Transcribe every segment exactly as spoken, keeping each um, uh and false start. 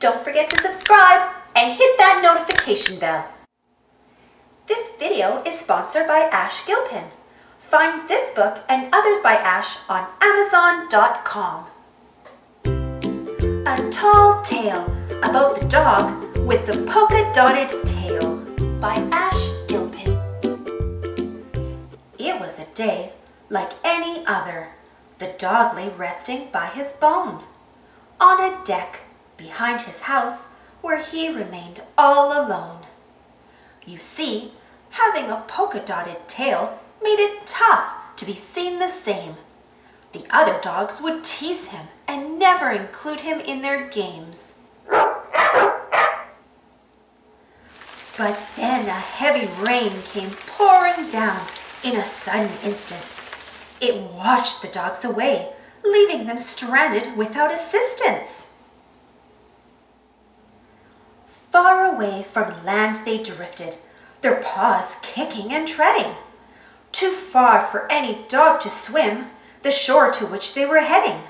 Don't forget to subscribe and hit that notification bell. This video is sponsored by Ash Gilpin. Find this book and others by Ash on Amazon dot com. A Tall Tale About the Dog with the Polka Dotted Tail by Ash Gilpin. It was a day like any other. The dog lay resting by his bone on a deck behind his house, where he remained all alone. You see, having a polka-dotted tail made it tough to be seen the same. The other dogs would tease him and never include him in their games. But then a heavy rain came pouring down in a sudden instance. It washed the dogs away, leaving them stranded without assistance. Far away from land they drifted, their paws kicking and treading. Too far for any dog to swim, the shore to which they were heading.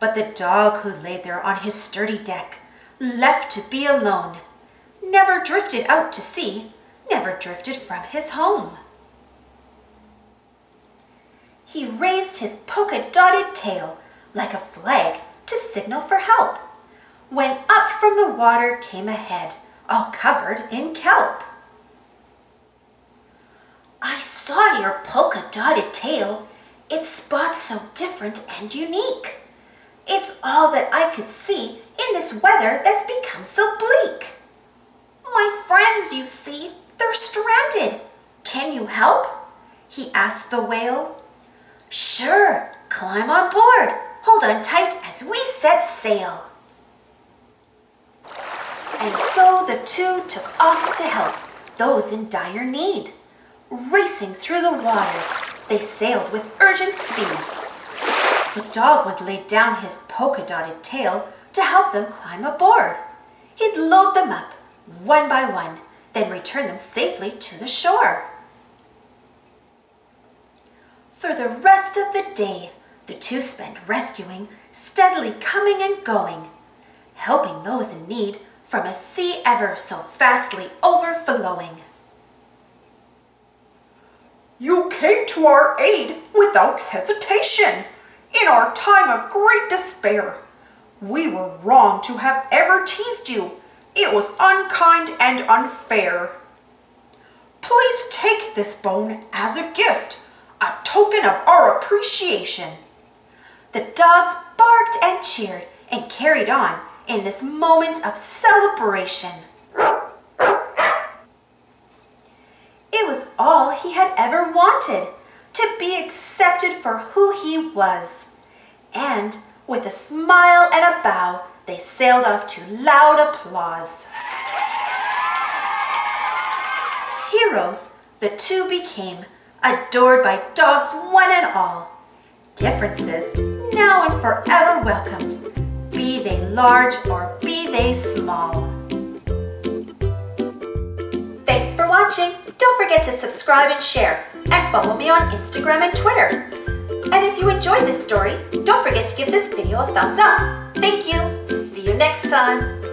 But the dog who lay there on his sturdy deck, left to be alone, never drifted out to sea, never drifted from his home. He raised his polka-dotted tail like a flag to signal for help, when up from the water came a head, all covered in kelp. "I saw your polka-dotted tail. Its spots so different and unique. It's all that I could see in this weather that's become so bleak. My friends, you see, they're stranded. Can you help?" he asked the whale. "Sure, climb on board. Hold on tight as we set sail." And so the two took off to help those in dire need. Racing through the waters, they sailed with urgent speed. The dog would lay down his polka-dotted tail to help them climb aboard. He'd load them up, one by one, then return them safely to the shore. For the rest of the day, the two spent rescuing, steadily coming and going, helping those in need, from a sea ever so vastly overflowing. "You came to our aid without hesitation, in our time of great despair. We were wrong to have ever teased you. It was unkind and unfair. Please take this bone as a gift, a token of our appreciation." The dogs barked and cheered and carried on in this moment of celebration. It was all he had ever wanted, to be accepted for who he was. And with a smile and a bow, they sailed off to loud applause. Heroes the two became, adored by dogs one and all. Differences now and forever welcomed, be they large or be they small. Thanks for watching. Don't forget to subscribe and share, and follow me on Instagram and Twitter. And if you enjoyed this story, don't forget to give this video a thumbs up. Thank you. See you next time.